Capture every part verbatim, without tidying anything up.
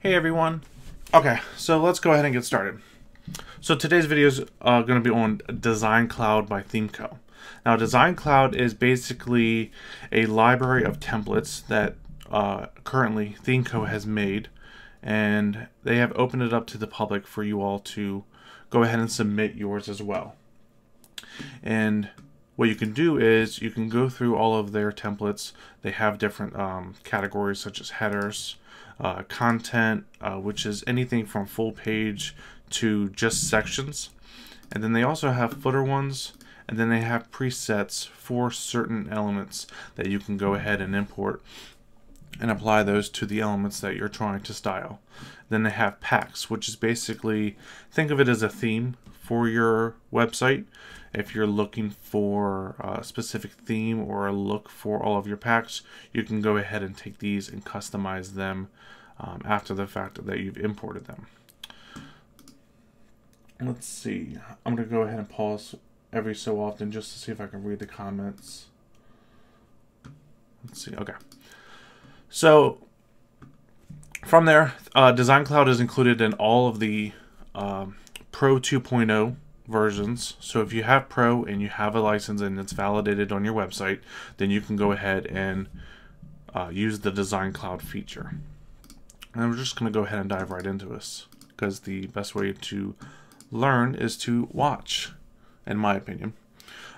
Hey everyone. Okay, so let's go ahead and get started. So today's video is uh, going to be on Design Cloud by ThemeCo. Now Design Cloud is basically a library of templates that uh, currently ThemeCo has made, and they have opened it up to the public for you all to go ahead and submit yours as well. And what you can do is you can go through all of their templates. They have different um, categories such as headers, uh, content, uh, which is anything from full page to just sections. And then they also have footer ones, and then they have presets for certain elements that you can go ahead and import and apply those to the elements that you're trying to style. Then they have packs, which is basically, think of it as a theme for your website. If you're looking for a specific theme or a look for all of your packs, you can go ahead and take these and customize them um, after the fact that you've imported them. Let's see, I'm gonna go ahead and pause every so often just to see if I can read the comments. Let's see, okay. So from there, uh, Design Cloud is included in all of the um, Pro two point oh versions. So if you have Pro and you have a license and it's validated on your website, then you can go ahead and uh, use the Design Cloud feature. And I'm just going to go ahead and dive right into this, because the best way to learn is to watch, in my opinion.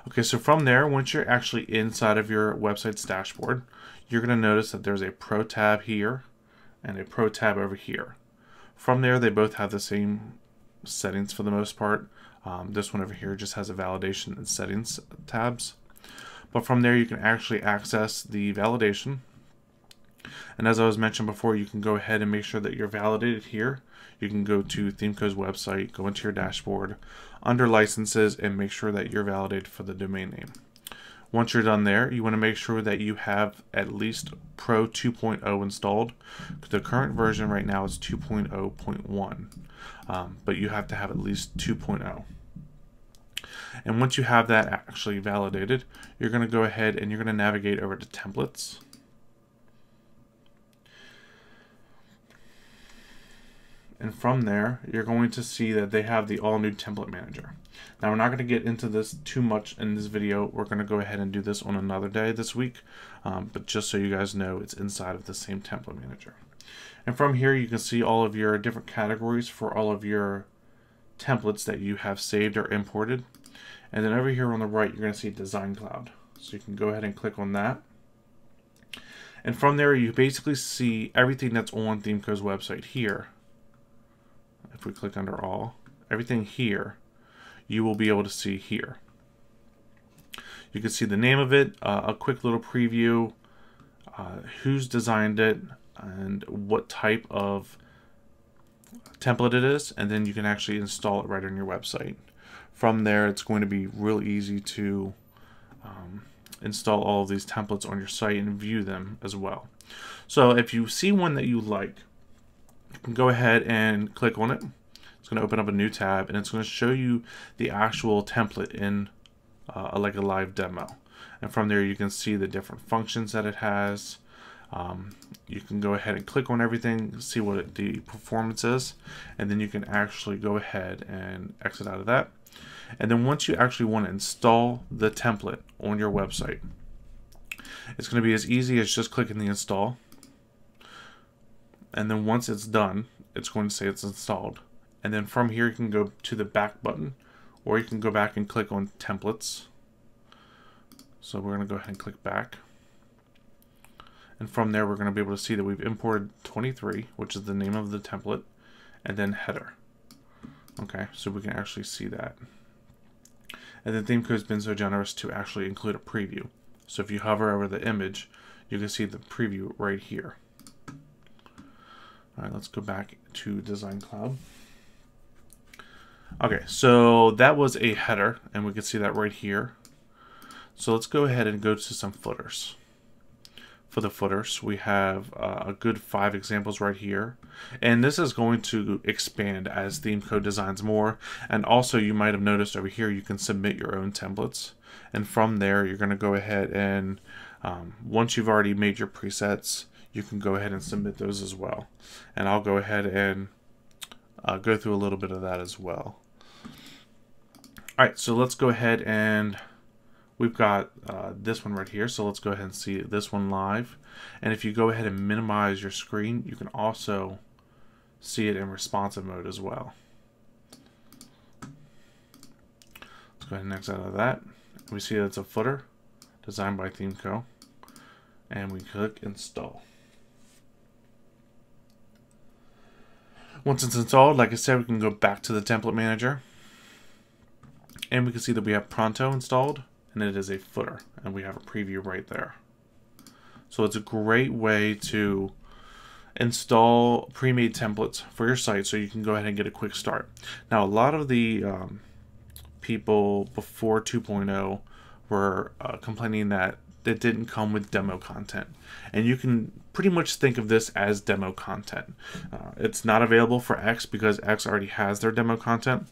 Okay, so from there, once you're actually inside of your website's dashboard, you're going to notice that there's a Pro tab here and a Pro tab over here. From there, they both have the same settings for the most part. Um, this one over here just has a validation and settings tabs. But from there, you can actually access the validation. And as I was mentioned before, you can go ahead and make sure that you're validated here. You can go to ThemeCo's website, go into your dashboard, under licenses, and make sure that you're validated for the domain name. Once you're done there, you want to make sure that you have at least Pro two point oh installed. The current version right now is two point oh point one, um, but you have to have at least two point oh. And once you have that actually validated, you're going to go ahead and you're going to navigate over to templates. And from there, you're going to see that they have the all new template manager. Now, we're not going to get into this too much in this video. We're going to go ahead and do this on another day this week. Um, but just so you guys know, it's inside of the same template manager. And from here, you can see all of your different categories for all of your templates that you have saved or imported. And then over here on the right, you're going to see Design Cloud. So you can go ahead and click on that. And from there, you basically see everything that's on ThemeCo's website here. If we click under all, everything here, you will be able to see here. You can see the name of it, uh, a quick little preview, uh, who's designed it, and what type of template it is, and then you can actually install it right on your website. From there, it's going to be real easy to um, install all of these templates on your site and view them as well. So if you see one that you like, you can go ahead and click on it. It's going to open up a new tab, and it's going to show you the actual template in uh, like a live demo. And from there, you can see the different functions that it has. Um, you can go ahead and click on everything, see what it, the performance is, and then you can actually go ahead and exit out of that. And then once you actually want to install the template on your website, it's going to be as easy as just clicking the install. And then once it's done, it's going to say it's installed. And then from here, you can go to the back button, or you can go back and click on templates. So we're going to go ahead and click back. And from there, we're going to be able to see that we've imported twenty-three, which is the name of the template, and then header. Okay, so we can actually see that. And then ThemeCo has been so generous to actually include a preview. So if you hover over the image, you can see the preview right here. All right, let's go back to Design Cloud. Okay, so that was a header, and we can see that right here. So let's go ahead and go to some footers. For the footers, we have uh, a good five examples right here. And this is going to expand as ThemeCo designs more. And also, you might have noticed over here, you can submit your own templates. And from there, you're going to go ahead and um, once you've already made your presets, you can go ahead and submit those as well. And I'll go ahead and uh, go through a little bit of that as well. All right, so let's go ahead and we've got uh, this one right here. So let's go ahead and see this one live. And if you go ahead and minimize your screen, you can also see it in responsive mode as well. Let's go ahead and exit out of that. We see that it's a footer designed by ThemeCo. And we click install. Once it's installed, like I said, we can go back to the template manager. And we can see that we have Pronto installed, and it is a footer, and we have a preview right there. So it's a great way to install pre-made templates for your site so you can go ahead and get a quick start. Now, a lot of the um, people before two point oh were uh, complaining that it didn't come with demo content. And you can pretty much think of this as demo content. Uh, it's not available for X because X already has their demo content,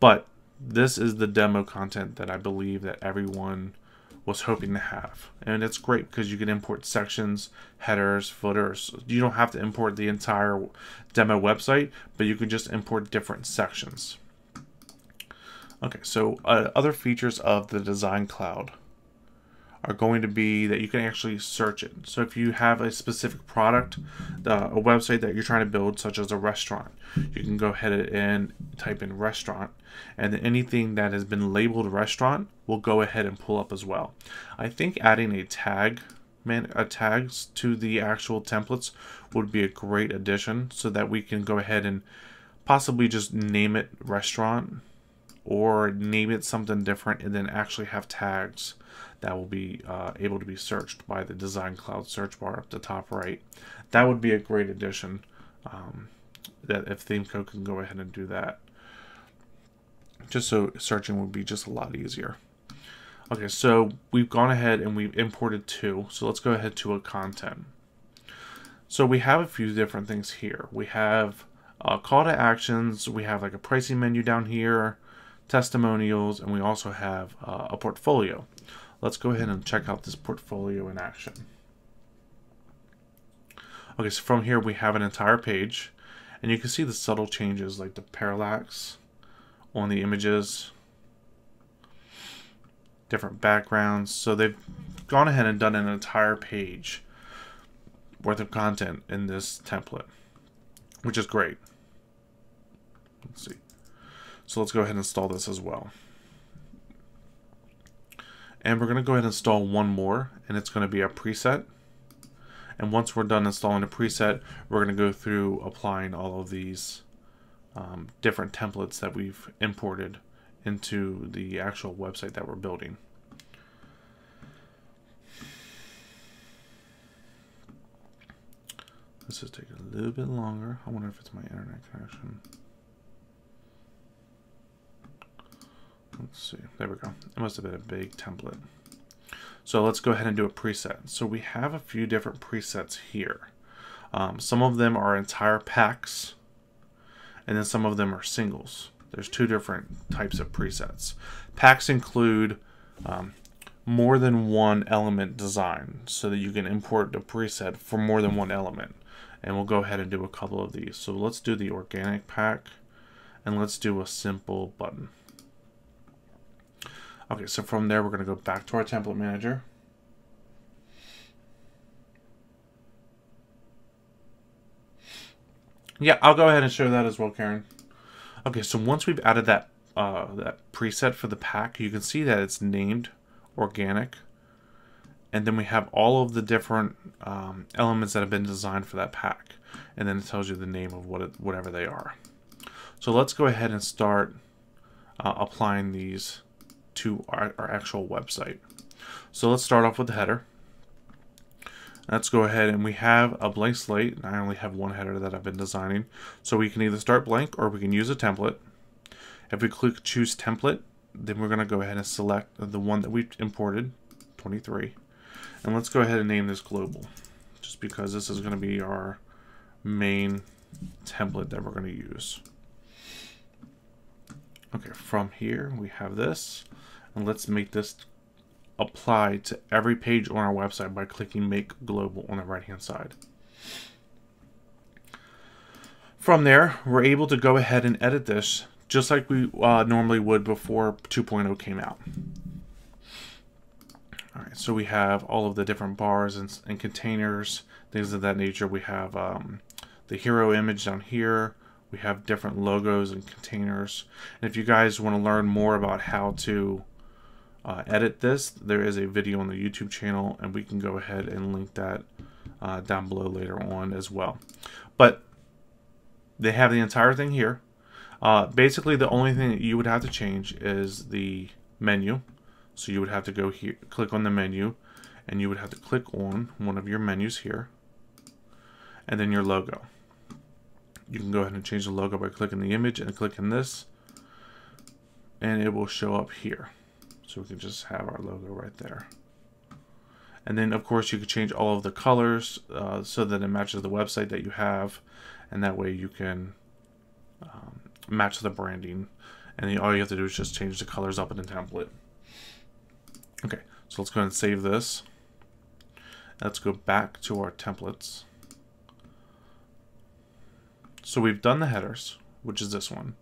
but this is the demo content that I believe that everyone was hoping to have. And it's great because you can import sections, headers, footers. You don't have to import the entire demo website, but you can just import different sections. Okay, so uh, other features of the Design Cloud are going to be that you can actually search it. So if you have a specific product, uh, a website that you're trying to build, such as a restaurant, you can go ahead and type in restaurant, and anything that has been labeled restaurant will go ahead and pull up as well. I think adding a tag, man, a tags to the actual templates would be a great addition, so that we can go ahead and possibly just name it restaurant, or name it something different, and then actually have tags that will be uh, able to be searched by the Design Cloud search bar up the top right. That would be a great addition, um, that if ThemeCo can go ahead and do that, just so searching would be just a lot easier. Okay, so we've gone ahead and we've imported two, so let's go ahead to a content. So we have a few different things here. We have uh, call to actions, we have like a pricing menu down here, testimonials, and we also have uh, a portfolio. Let's go ahead and check out this portfolio in action. Okay, so from here we have an entire page, and you can see the subtle changes like the parallax on the images, different backgrounds. So they've gone ahead and done an entire page worth of content in this template, which is great. Let's see. So let's go ahead and install this as well. And we're going to go ahead and install one more, and it's going to be a preset. And once we're done installing a preset, we're going to go through applying all of these um, different templates that we've imported into the actual website that we're building. This is taking a little bit longer. I wonder if it's my internet connection. Let's see, there we go. It must have been a big template. So let's go ahead and do a preset. So we have a few different presets here. Um, some of them are entire packs, and then some of them are singles. There's two different types of presets. Packs include um, more than one element design, so that you can import the preset for more than one element. And we'll go ahead and do a couple of these. So let's do the organic pack, and let's do a simple button. Okay, so from there, we're going to go back to our template manager. Yeah, I'll go ahead and show that as well, Karen. Okay, so once we've added that, uh, that preset for the pack, you can see that it's named organic. And then we have all of the different um, elements that have been designed for that pack. And then it tells you the name of what it, whatever they are. So let's go ahead and start uh, applying these to our, our actual website. So let's start off with the header. Let's go ahead, and we have a blank slate, and I only have one header that I've been designing. So we can either start blank or we can use a template. If we click choose template, then we're going to go ahead and select the one that we've imported, twenty-three. And let's go ahead and name this global, just because this is going to be our main template that we're going to use. Okay, from here we have this, and let's make this apply to every page on our website by clicking make global on the right hand side. From there, we're able to go ahead and edit this just like we uh, normally would before two point oh came out. All right, so we have all of the different bars and, and containers, things of that nature. We have um, the hero image down here. We have different logos and containers. And if you guys want to learn more about how to uh, edit this, there is a video on the YouTube channel, and we can go ahead and link that uh, down below later on as well. But they have the entire thing here. Uh, basically, the only thing that you would have to change is the menu. So you would have to go here, click on the menu, and you would have to click on one of your menus here, and then your logo. You can go ahead and change the logo by clicking the image and clicking this, and it will show up here. So we can just have our logo right there. And then, of course, you can change all of the colors uh, so that it matches the website that you have, and that way you can um, match the branding. And then all you have to do is just change the colors up in the template. Okay, so let's go ahead and save this. Let's go back to our templates. So we've done the headers, which is this one.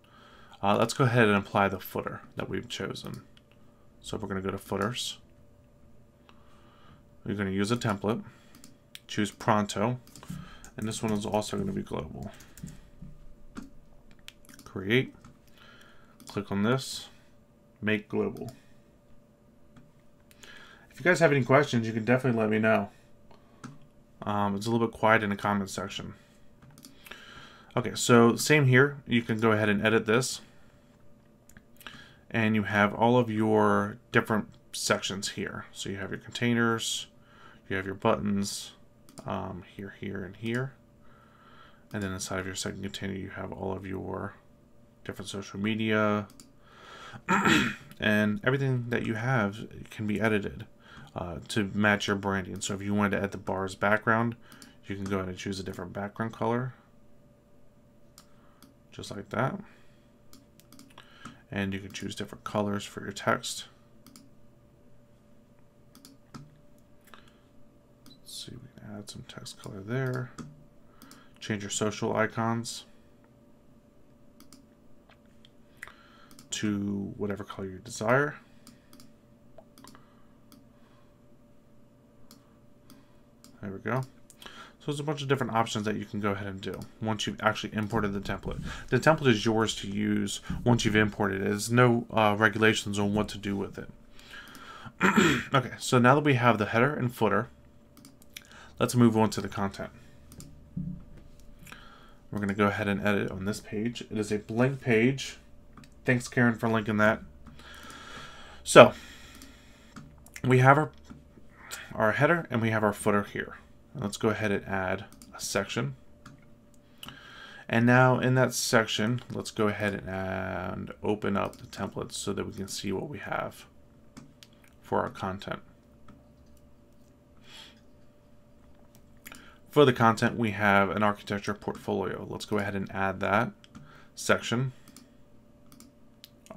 Uh, let's go ahead and apply the footer that we've chosen. So we're going to go to footers. We're going to use a template, choose Pronto, and this one is also going to be global. Create, click on this, make global. If you guys have any questions, you can definitely let me know. Um, it's a little bit quiet in the comments section. Okay, so same here. You can go ahead and edit this. And you have all of your different sections here. So you have your containers, you have your buttons, um, here, here, and here. And then inside of your second container, you have all of your different social media. And everything that you have can be edited uh, to match your branding. So if you wanted to add the bar's background, you can go ahead and choose a different background color. Just like that. And you can choose different colors for your text. Let's see, we can add some text color there. Change your social icons to whatever color you desire. There we go. So there's a bunch of different options that you can go ahead and do once you've actually imported the template. The template is yours to use once you've imported it. There's no uh, regulations on what to do with it. Okay, so now that we have the header and footer, let's move on to the content. We're going to go ahead and edit on this page. It is a blank page. Thanks, Karen, for linking that. So we have our, our header and we have our footer here. Let's go ahead and add a section. And now in that section, let's go ahead and open up the templates so that we can see what we have for our content. For the content, we have an architecture portfolio. Let's go ahead and add that section,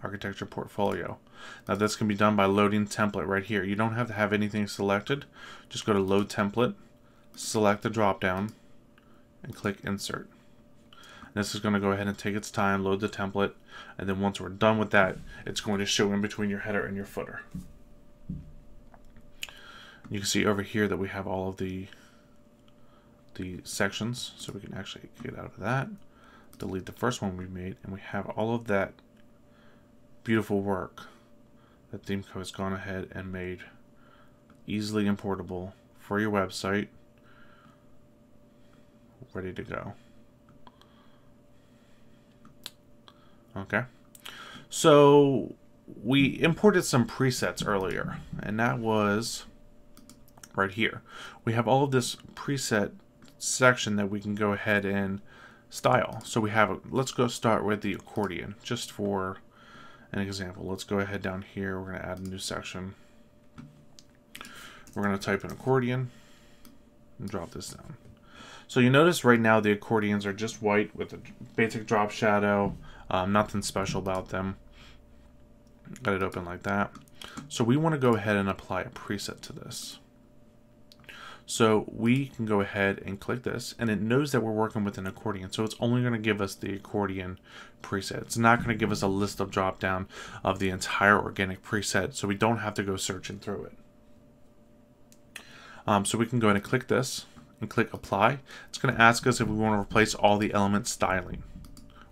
architecture portfolio. Now this can be done by loading template right here. You don't have to have anything selected. Just go to load template. Select the drop down and click insert. And this is going to go ahead and take its time, load the template, and then once we're done with that, it's going to show in between your header and your footer. You can see over here that we have all of the the sections, so we can actually get out of that, delete the first one we made, and we have all of that beautiful work that ThemeCo has gone ahead and made easily importable for your website, ready to go. Okay, so we imported some presets earlier, and that was right here. We have all of this preset section that we can go ahead and style. So we have a, let's go start with the accordion just for an example. Let's go ahead down here, we're going to add a new section. We're going to type in accordion and drop this down. So you notice right now the accordions are just white with a basic drop shadow, um, nothing special about them. Got it open like that. So we want to go ahead and apply a preset to this. So we can go ahead and click this, and it knows that we're working with an accordion. So it's only going to give us the accordion preset. It's not going to give us a list of drop down of the entire organic preset. So we don't have to go searching through it. Um, so we can go ahead and click this and click apply. It's going to ask us if we want to replace all the element styling.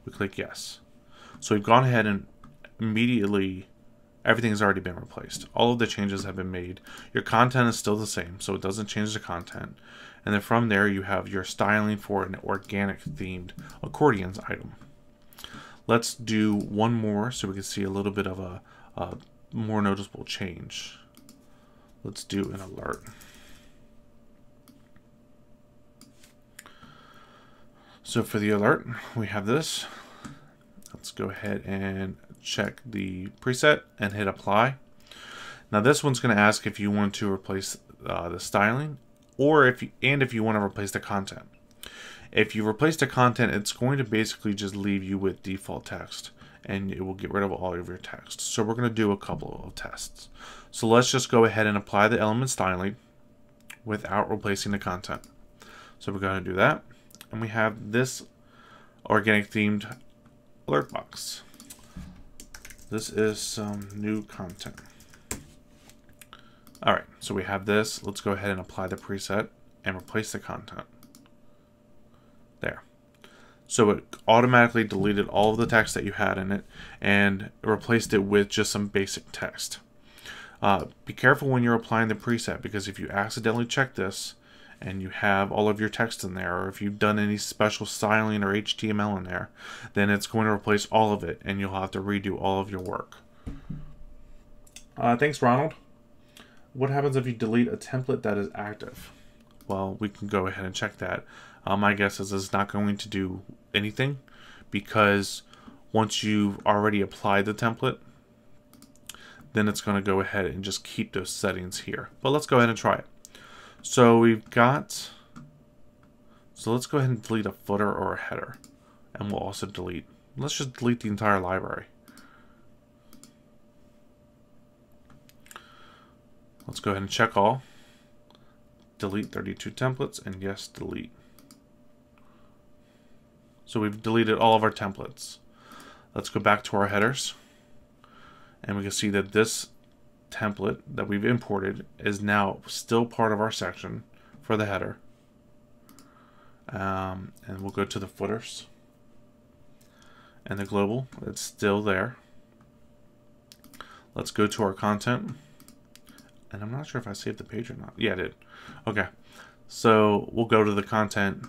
We click yes. So we've gone ahead and immediately everything has already been replaced. All of the changes have been made. Your content is still the same, so it doesn't change the content. And then from there, you have your styling for an organic themed accordions item. Let's do one more so we can see a little bit of a, a more noticeable change. Let's do an alert. So for the alert, we have this. Let's go ahead and check the preset and hit apply. Now this one's going to ask if you want to replace uh, the styling, or if you, and if you want to replace the content. If you replace the content, it's going to basically just leave you with default text, and it will get rid of all of your text. So we're going to do a couple of tests. So let's just go ahead and apply the element styling without replacing the content. So we're going to do that, and we have this organic themed alert box. This is some new content. All right, so we have this. Let's go ahead and apply the preset and replace the content. There. So it automatically deleted all of the text that you had in it and replaced it with just some basic text. Uh, be careful when you're applying the preset, because if you accidentally check this and you have all of your text in there, or if you've done any special styling or H T M L in there, then it's going to replace all of it and you'll have to redo all of your work. Uh, thanks, Ronald. What happens if you delete a template that is active? Well, we can go ahead and check that. Uh, my guess is it's not going to do anything, because once you've already applied the template, then it's going to go ahead and just keep those settings here. But let's go ahead and try it. So we've got, so let's go ahead and delete a footer or a header, and we'll also delete, let's just delete the entire library. Let's go ahead and check all, delete thirty-two templates, and yes, delete. So we've deleted all of our templates. Let's go back to our headers, and we can see that this template that we've imported is now still part of our section for the header. Um, and we'll go to the footers and the global. It's still there. Let's go to our content. And I'm not sure if I saved the page or not. Yeah, I did. Okay. So we'll go to the content.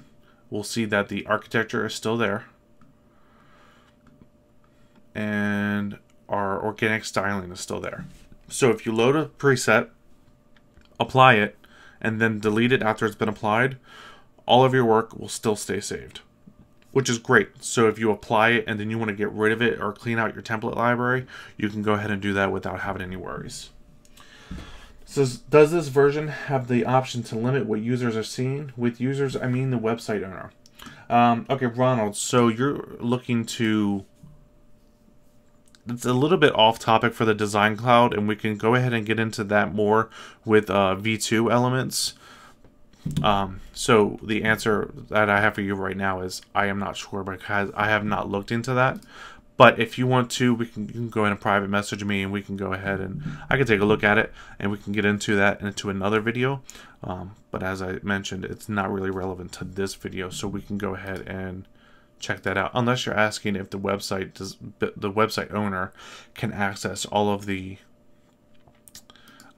We'll see that the architecture is still there. And our organic styling is still there. So if you load a preset, apply it, and then delete it after it's been applied, all of your work will still stay saved, which is great. So if you apply it and then you want to get rid of it or clean out your template library, you can go ahead and do that without having any worries. So does this version have the option to limit what users are seeing? With users, I mean the website owner. Um, okay, Ronald, so you're looking to... It's a little bit off topic for the Design Cloud, and we can go ahead and get into that more with uh, V two elements. Um, so the answer that I have for you right now is I am not sure, because I have not looked into that. But if you want to, we can, you can go ahead and private message me, and we can go ahead and I can take a look at it, and we can get into that into another video. Um, but as I mentioned, it's not really relevant to this video, so we can go ahead and check that out, unless you're asking if the website does, the website owner can access all of the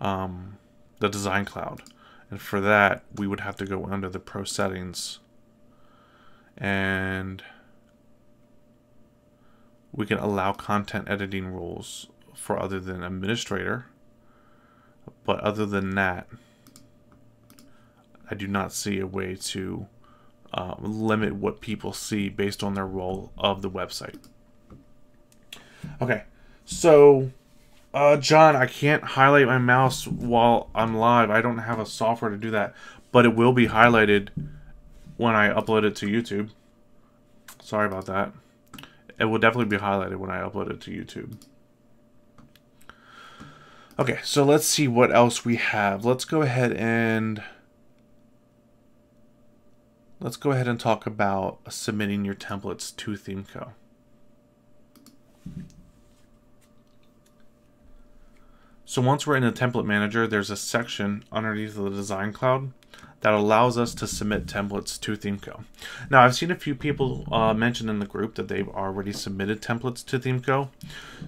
um, the Design Cloud. And for that, we would have to go under the Pro settings, and we can allow content editing rules for other than administrator. But other than that, I do not see a way to Uh, limit what people see based on their role of the website. Okay, so uh, John, I can't highlight my mouse while I'm live. I don't have a software to do that, but it will be highlighted when I upload it to YouTube. Sorry about that. It will definitely be highlighted when I upload it to YouTube. Okay, so let's see what else we have. Let's go ahead and let's go ahead and talk about submitting your templates to ThemeCo. So once we're in the template manager, there's a section underneath the Design Cloud that allows us to submit templates to ThemeCo. Now, I've seen a few people uh, mention in the group that they've already submitted templates to ThemeCo.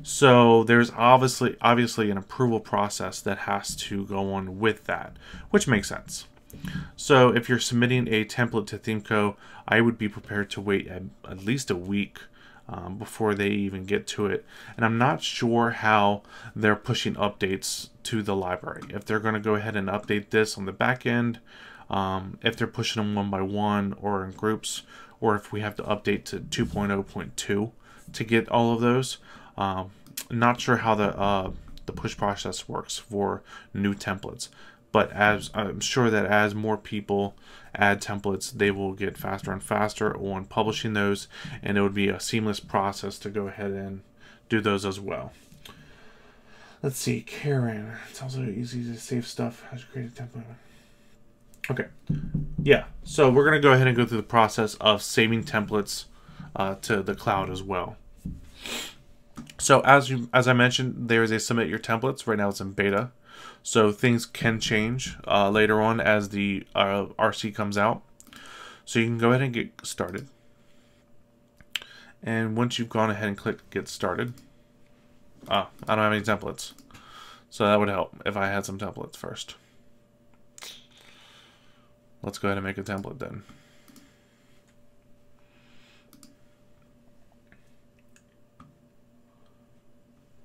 So there's obviously obviously an approval process that has to go on with that, which makes sense. So if you're submitting a template to ThemeCo, I would be prepared to wait at, at least a week Um, before they even get to it. And I'm not sure how they're pushing updates to the library. If they're going to go ahead and update this on the back end, um, if they're pushing them one by one or in groups, or if we have to update to two point oh point two to get all of those. Um, not sure how the, uh, the push process works for new templates. But as I'm sure that as more people add templates, they will get faster and faster on publishing those, and it would be a seamless process to go ahead and do those as well. Let's see, Karen. It's also easy to save stuff as you create a template. Okay, yeah. So we're gonna go ahead and go through the process of saving templates uh, to the cloud as well. So as you, as I mentioned, there is a submit your templates. Right now it's in beta. So things can change uh, later on as the uh, R C comes out. So you can go ahead and get started. And once you've gone ahead and clicked get started, ah, I don't have any templates. So that would help if I had some templates first. Let's go ahead and make a template then.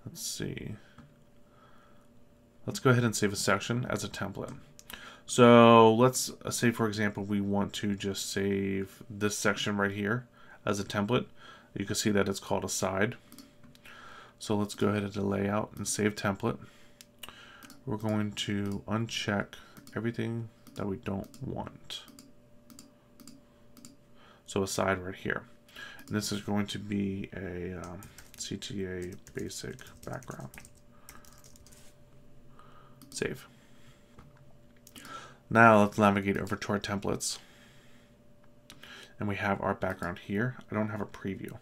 Let's see. Let's go ahead and save a section as a template. So let's say, for example, we want to just save this section right here as a template. You can see that it's called aside. So let's go ahead into layout and save template. We're going to uncheck everything that we don't want. So aside right here. And this is going to be a um, C T A basic background. Save. Now let's navigate over to our templates. And we have our background here. I don't have a preview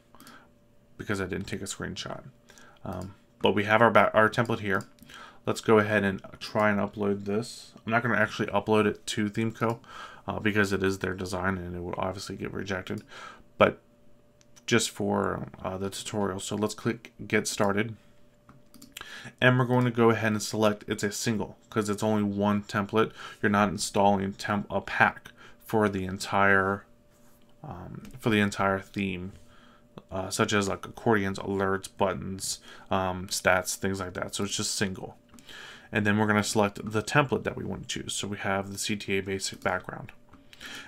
because I didn't take a screenshot. Um, but we have our, our template here. Let's go ahead and try and upload this. I'm not going to actually upload it to ThemeCo uh, because it is their design and it will obviously get rejected. But just for uh, the tutorial. So let's click get started. And we're going to go ahead and select it's a single because it's only one template. You're not installing temp a pack for the entire um, for the entire theme, uh, such as like accordions, alerts, buttons, um, stats, things like that. So it's just single. And then we're going to select the template that we want to choose. So we have the C T A basic background,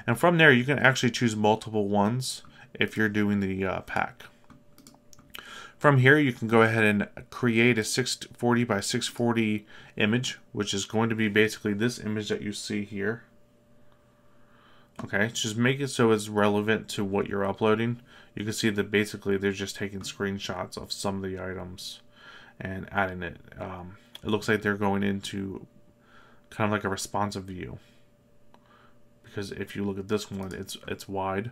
and from there you can actually choose multiple ones if you're doing the uh, pack. From here, you can go ahead and create a six forty by six forty image, which is going to be basically this image that you see here. Okay, just make it so it's relevant to what you're uploading. You can see that basically they're just taking screenshots of some of the items and adding it. Um, it looks like they're going into kind of like a responsive view. Because if you look at this one, it's it's wide.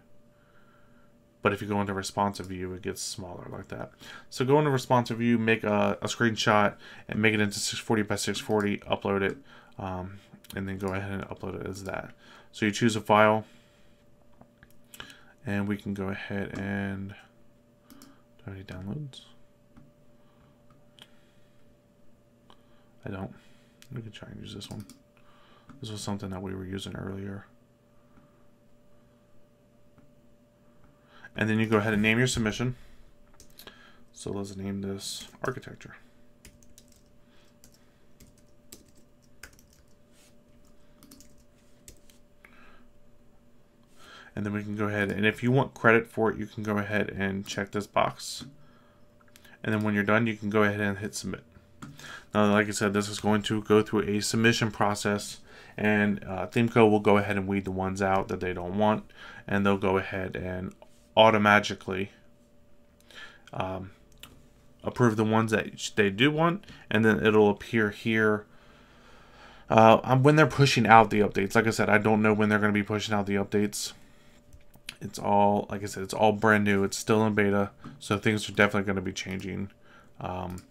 But if you go into responsive view, it gets smaller like that. So go into responsive view, make a, a screenshot, and make it into six forty by six forty, upload it, um, and then go ahead and upload it as that. So you choose a file, and we can go ahead and do I need downloads? I don't. We can try and use this one. This was something that we were using earlier. And then you go ahead and name your submission. So let's name this architecture. And then we can go ahead and if you want credit for it, you can go ahead and check this box. And then when you're done, you can go ahead and hit submit. Now, like I said, this is going to go through a submission process. And uh, ThemeCo will go ahead and weed the ones out that they don't want. And they'll go ahead and automatically um, approve the ones that they do want. And then it'll appear here uh, when they're pushing out the updates. Like I said, I don't know when they're going to be pushing out the updates. It's all, like I said, it's all brand new. It's still in beta, so things are definitely going to be changing um,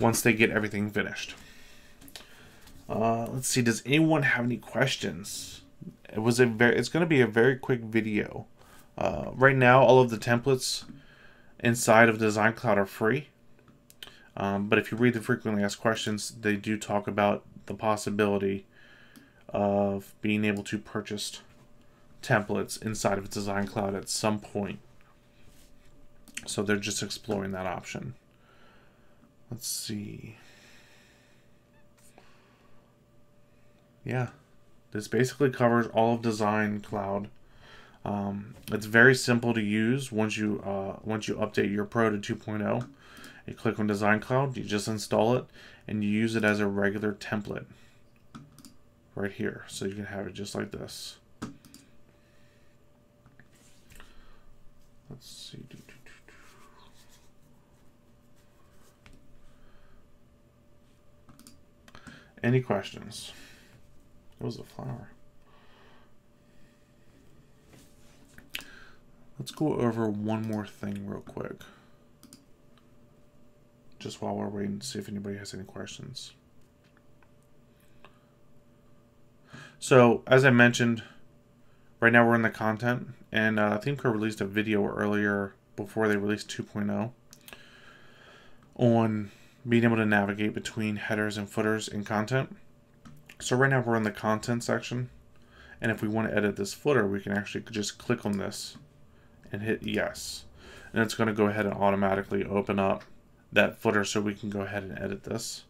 once they get everything finished. Uh, let's see. Does anyone have any questions? It was a very. It's going to be a very quick video. Uh, right now, all of the templates inside of Design Cloud are free. Um, but if you read the frequently asked questions, they do talk about the possibility of being able to purchase templates inside of Design Cloud at some point. So they're just exploring that option. Let's see. Yeah, this basically covers all of Design Cloud. Um, it's very simple to use once you uh, once you update your Pro to two point oh. You click on Design Cloud, you just install it, and you use it as a regular template right here. So you can have it just like this. Let's see. Any questions? What was the flower? Let's go over one more thing real quick, just while we're waiting to see if anybody has any questions. So, as I mentioned, right now we're in the content, and uh, ThemeCo released a video earlier before they released two point oh on being able to navigate between headers and footers in content. So right now we're in the content section, and if we want to edit this footer, we can actually just click on this and hit yes, and it's going to go ahead and automatically open up that footer so we can go ahead and edit this.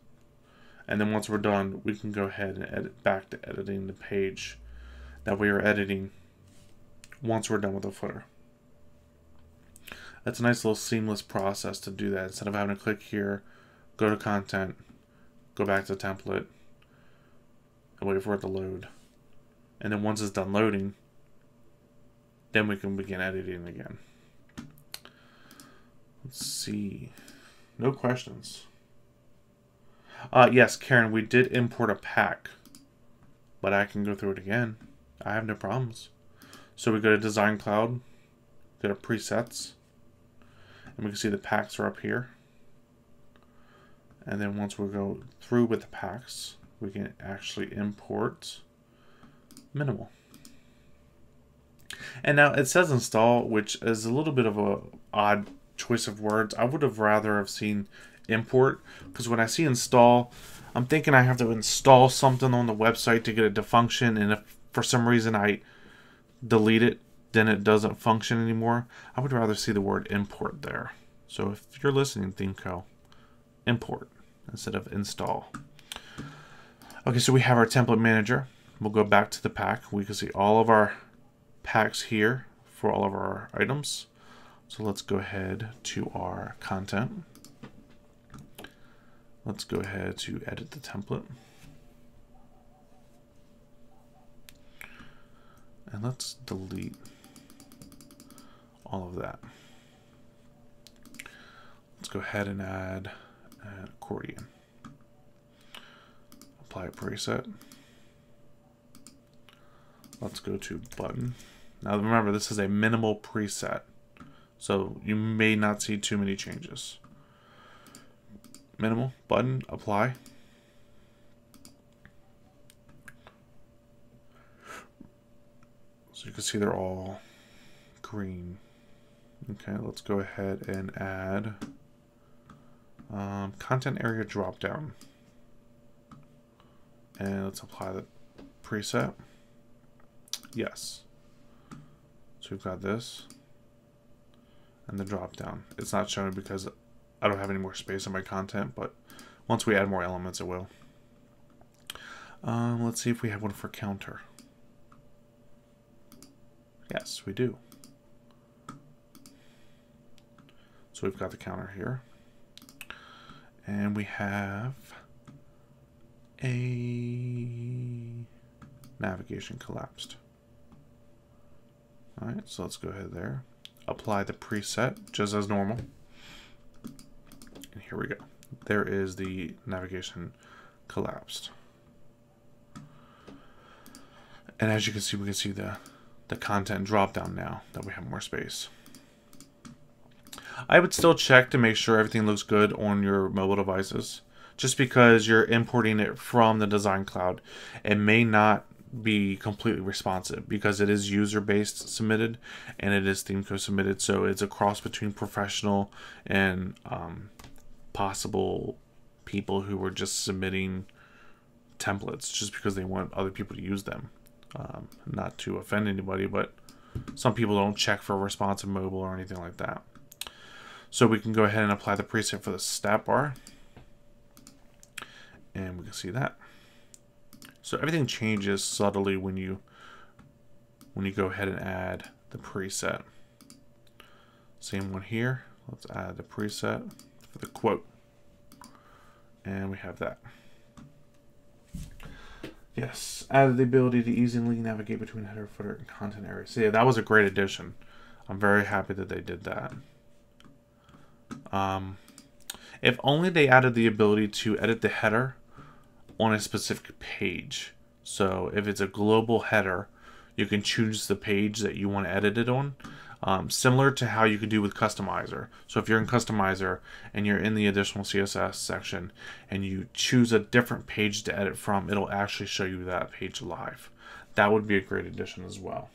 And then once we're done, we can go ahead and edit back to editing the page that we are editing once we're done with the footer. That's a nice little seamless process to do that, instead of having to click here, go to content, go back to template, and wait for it to load. And then once it's done loading, then we can begin editing again. Let's see. No questions. Uh, yes, Karen, we did import a pack, but I can go through it again. I have no problems. So we go to Design Cloud, go to Presets, and we can see the packs are up here. And then once we go through with the packs, we can actually import minimal. And now it says install, which is a little bit of a odd choice of words. I would have rather have seen import, because when I see install, I'm thinking I have to install something on the website to get it to function, and if for some reason I delete it, then it doesn't function anymore. I would rather see the word import there. So if you're listening, ThemeCo, import instead of install. Okay, so we have our template manager. We'll go back to the pack. We can see all of our packs here for all of our items. So let's go ahead to our content. Let's go ahead to edit the template. And let's delete all of that. Let's go ahead and add an accordion. Apply preset. Let's go to button. Now remember, this is a minimal preset, so you may not see too many changes. Minimal, button, apply. So you can see they're all green. Okay, let's go ahead and add um, content area dropdown. And let's apply the preset. Yes. So we've got this and the dropdown. It's not shown because I don't have any more space on my content, but once we add more elements, it will. Um, let's see if we have one for counter. Yes, we do. So we've got the counter here. And we have a navigation collapsed. All right, so let's go ahead there. Apply the preset just as normal. And here we go. There is the navigation collapsed. And as you can see, we can see the the content dropdown now that we have more space. I would still check to make sure everything looks good on your mobile devices. Just because you're importing it from the Design Cloud, it may not be completely responsive because it is user-based submitted and it is ThemeCo submitted. So it's a cross between professional and um, possible people who were just submitting templates just because they want other people to use them. Um, not to offend anybody, but some people don't check for responsive mobile or anything like that. So we can go ahead and apply the preset for the stat bar. And we can see that. So everything changes subtly when you when you go ahead and add the preset. Same one here. Let's add the preset for the quote. And we have that. Yes, added the ability to easily navigate between header, footer, and content areas. So yeah, that was a great addition. I'm very happy that they did that. Um, if only they added the ability to edit the header on a specific page. So if it's a global header, you can choose the page that you want to edit it on, um, similar to how you could do with Customizer. So if you're in Customizer and you're in the additional C S S section and you choose a different page to edit from, it'll actually show you that page live. That would be a great addition as well.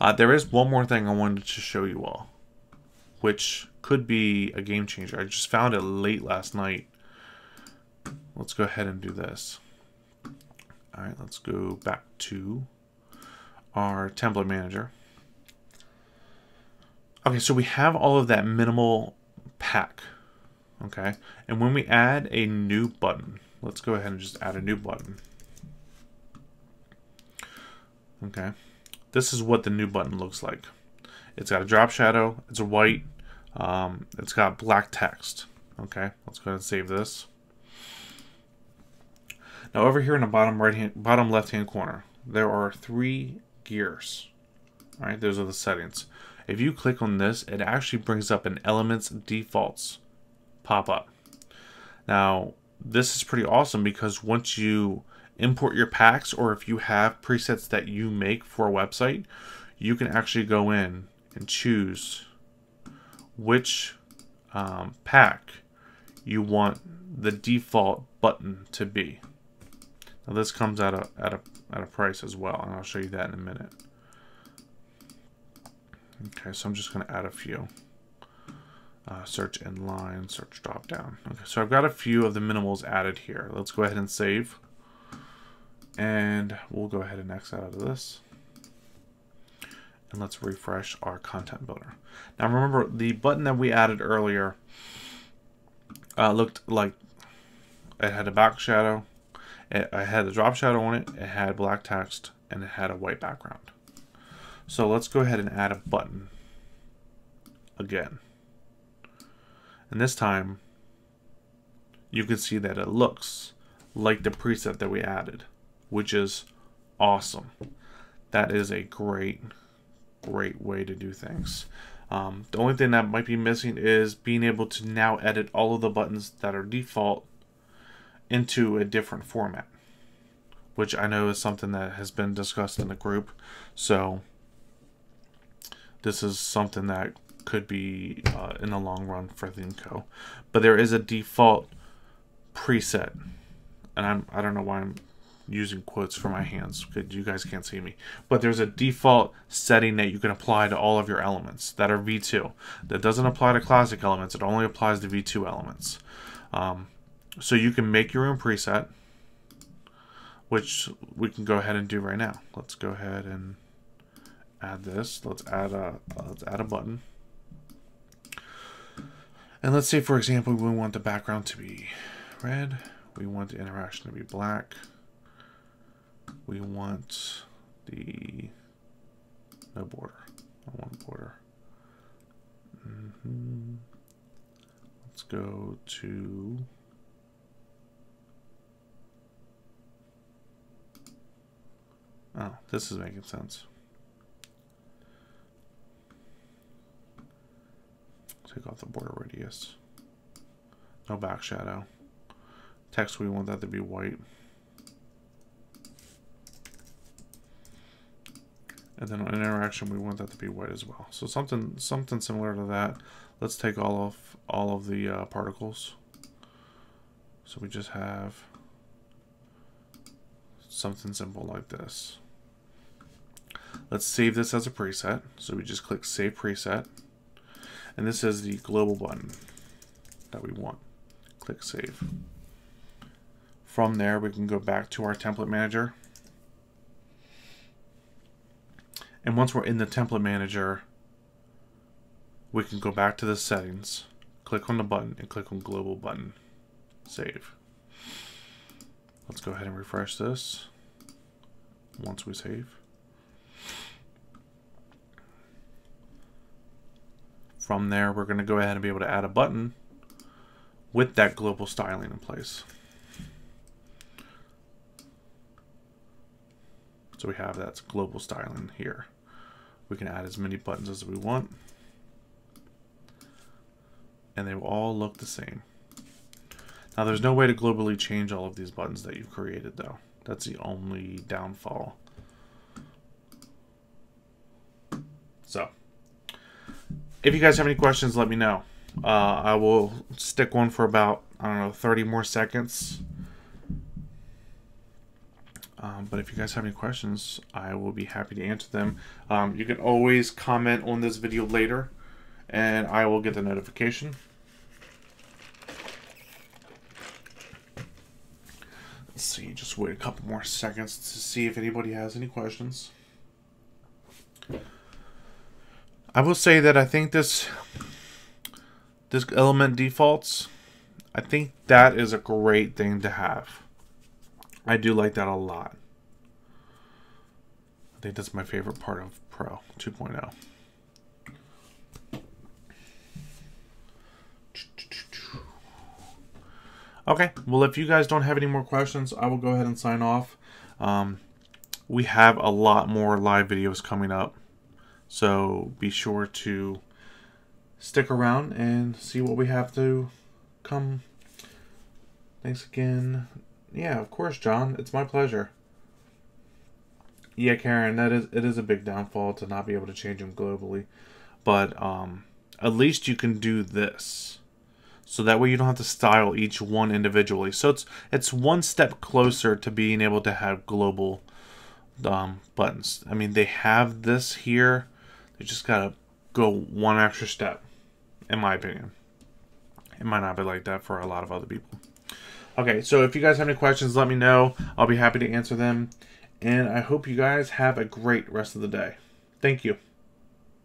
Uh, there is one more thing I wanted to show you all, which could be a game changer. I just found it late last night. Let's go ahead and do this. All right, let's go back to our template manager. Okay, so we have all of that minimal pack, okay? And when we add a new button, let's go ahead and just add a new button. Okay, this is what the new button looks like. It's got a drop shadow, it's a white, um, it's got black text. Okay, let's go ahead and save this. Now over here in the bottom right hand, bottom left hand corner, there are three gears. All right, those are the settings. If you click on this, it actually brings up an elements defaults pop-up. Now this is pretty awesome because once you import your packs, or if you have presets that you make for a website, you can actually go in and choose which um, pack you want the default button to be. Now this comes at a, at a, at a price as well, and I'll show you that in a minute. Okay, so I'm just going to add a few. Uh, search inline, search dropdown. Okay, so I've got a few of the minimals added here. Let's go ahead and save. And we'll go ahead and X out of this. And let's refresh our content builder. Now remember, the button that we added earlier uh, looked like it had a back shadow. It had a drop shadow on it, it had black text, and it had a white background. So let's go ahead and add a button again. And this time, you can see that it looks like the preset that we added, which is awesome. That is a great, great way to do things. Um, the only thing that might be missing is being able to now edit all of the buttons that are default into a different format, which I know is something that has been discussed in the group. So this is something that could be uh, in the long run for ThemeCo, but there is a default preset, and I'm I don't know why I'm using quotes for my hands because you guys can't see me, but there's a default setting that you can apply to all of your elements that are V two. That doesn't apply to classic elements, it only applies to V two elements. Um, So you can make your own preset, which we can go ahead and do right now. Let's go ahead and add this. Let's add a let's add a button, and let's say, for example, we want the background to be red. We want the interaction to be black. We want the no border. I want border. Mm-hmm. Let's go to. Oh, this is making sense. Take off the border radius. No back shadow. Text, we want that to be white. And then on interaction, we want that to be white as well. So something something similar to that. Let's take all of all of the uh, particles. So we just have something simple like this. Let's save this as a preset. So we just click Save Preset. And this is the global button that we want. Click Save. From there, we can go back to our template manager. And once we're in the template manager, we can go back to the settings, click on the button, and click on global button. Save. Let's go ahead and refresh this once we save. From there, we're going to go ahead and be able to add a button with that global styling in place. So we have that global styling here. We can add as many buttons as we want. And they will all look the same. Now there's no way to globally change all of these buttons that you've created though. That's the only downfall. So if you guys have any questions, let me know. Uh, I will stick on for about, I don't know, thirty more seconds. Um, but if you guys have any questions, I will be happy to answer them. Um, you can always comment on this video later, and I will get the notification. Let's see, just wait a couple more seconds to see if anybody has any questions. I will say that I think this, this element defaults, I think that is a great thing to have. I do like that a lot. I think that's my favorite part of Pro two point oh. Okay, well, if you guys don't have any more questions, I will go ahead and sign off. Um, we have a lot more live videos coming up, so be sure to stick around and see what we have to come. Thanks again. Yeah, of course, John. It's my pleasure. Yeah, Karen, that is it is a big downfall to not be able to change them globally. But um, at least you can do this. So that way you don't have to style each one individually. So it's it's one step closer to being able to have global um, buttons. I mean, they have this here. They just gotta go one extra step, in my opinion. It might not be like that for a lot of other people. Okay, so if you guys have any questions, let me know. I'll be happy to answer them. And I hope you guys have a great rest of the day. Thank you.